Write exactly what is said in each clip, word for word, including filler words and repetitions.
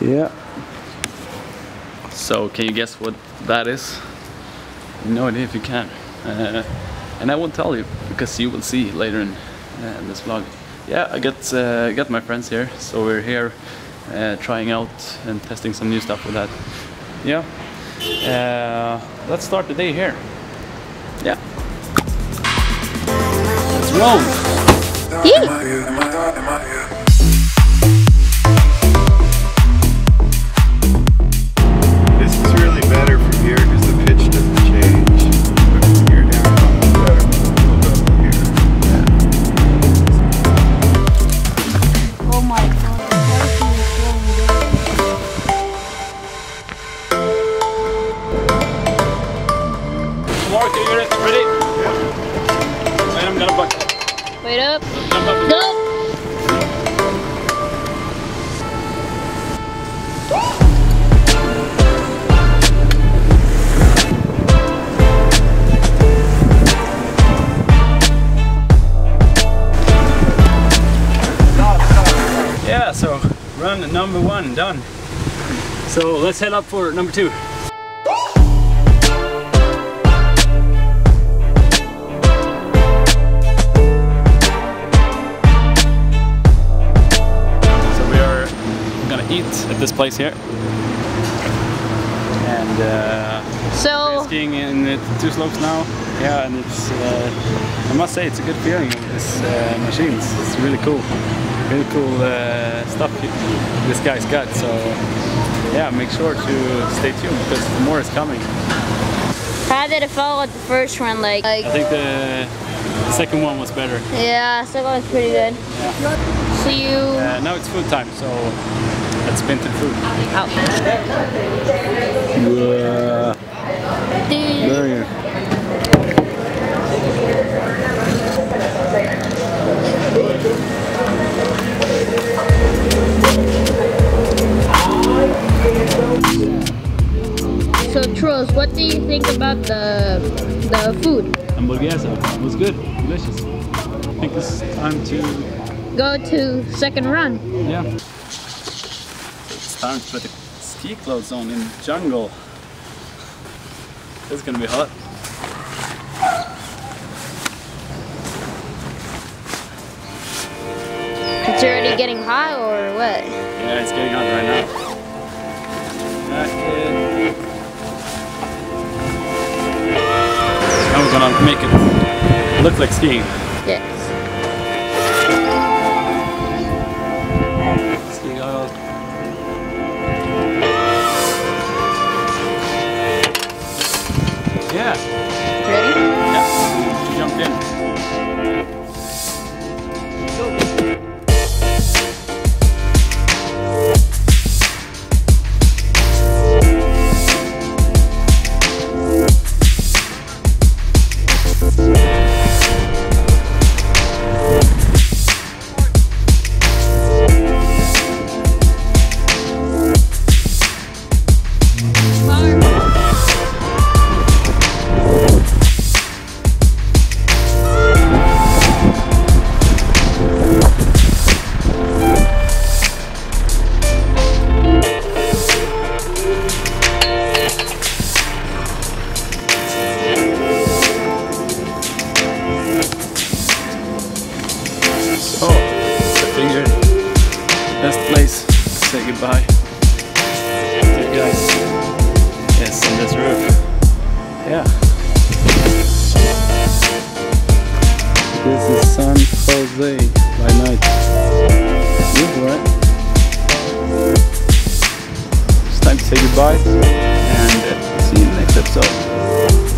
Yeah. So can you guess what that is? No idea if you can. Uh, and I won't tell you, because you will see later in, uh, in this vlog. Yeah, I got, uh, got my friends here, so we're here uh, trying out and testing some new stuff with that. Yeah, uh, let's start the day here. Yeah. Let's roll! Yeah. Run number one done. So let's head up for number two. So we are gonna eat at this place here, and uh, so skiing in the two slopes now. Yeah, and it's uh, I must say it's a good feeling with these uh, machines. It's really cool. Really cool uh, stuff this guy's got, so yeah, make sure to stay tuned because more is coming. How did it follow the first one? Like, like I think the, the second one was better. Yeah, second one was pretty good. Yeah. So you uh, now it's food time, so let's spin to the food. Oh. Yeah. There you go. So Truls, what do you think about the the food? Hamburguesa, it was good, delicious. I think it's time to go to second run. Yeah. It's time to put the ski clothes on in the jungle. It's gonna be hot. It's already getting hot, or what? Yeah, it's getting hot right now. That's good. Now we're gonna make it look like skiing. Yes. Ski goggles. Yeah. Ready? Yeah. Jump in. Go. Goodbye. Good guys. Yes, on this roof. Yeah. This is San Jose by night. Beautiful, right? It's time to say goodbye and see you in the next episode.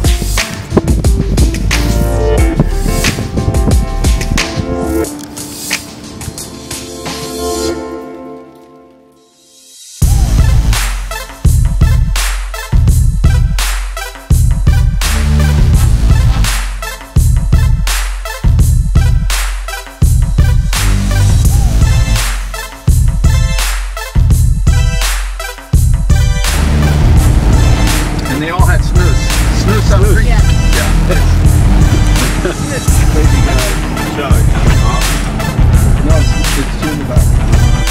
Crazy guy. No, it's just in the back.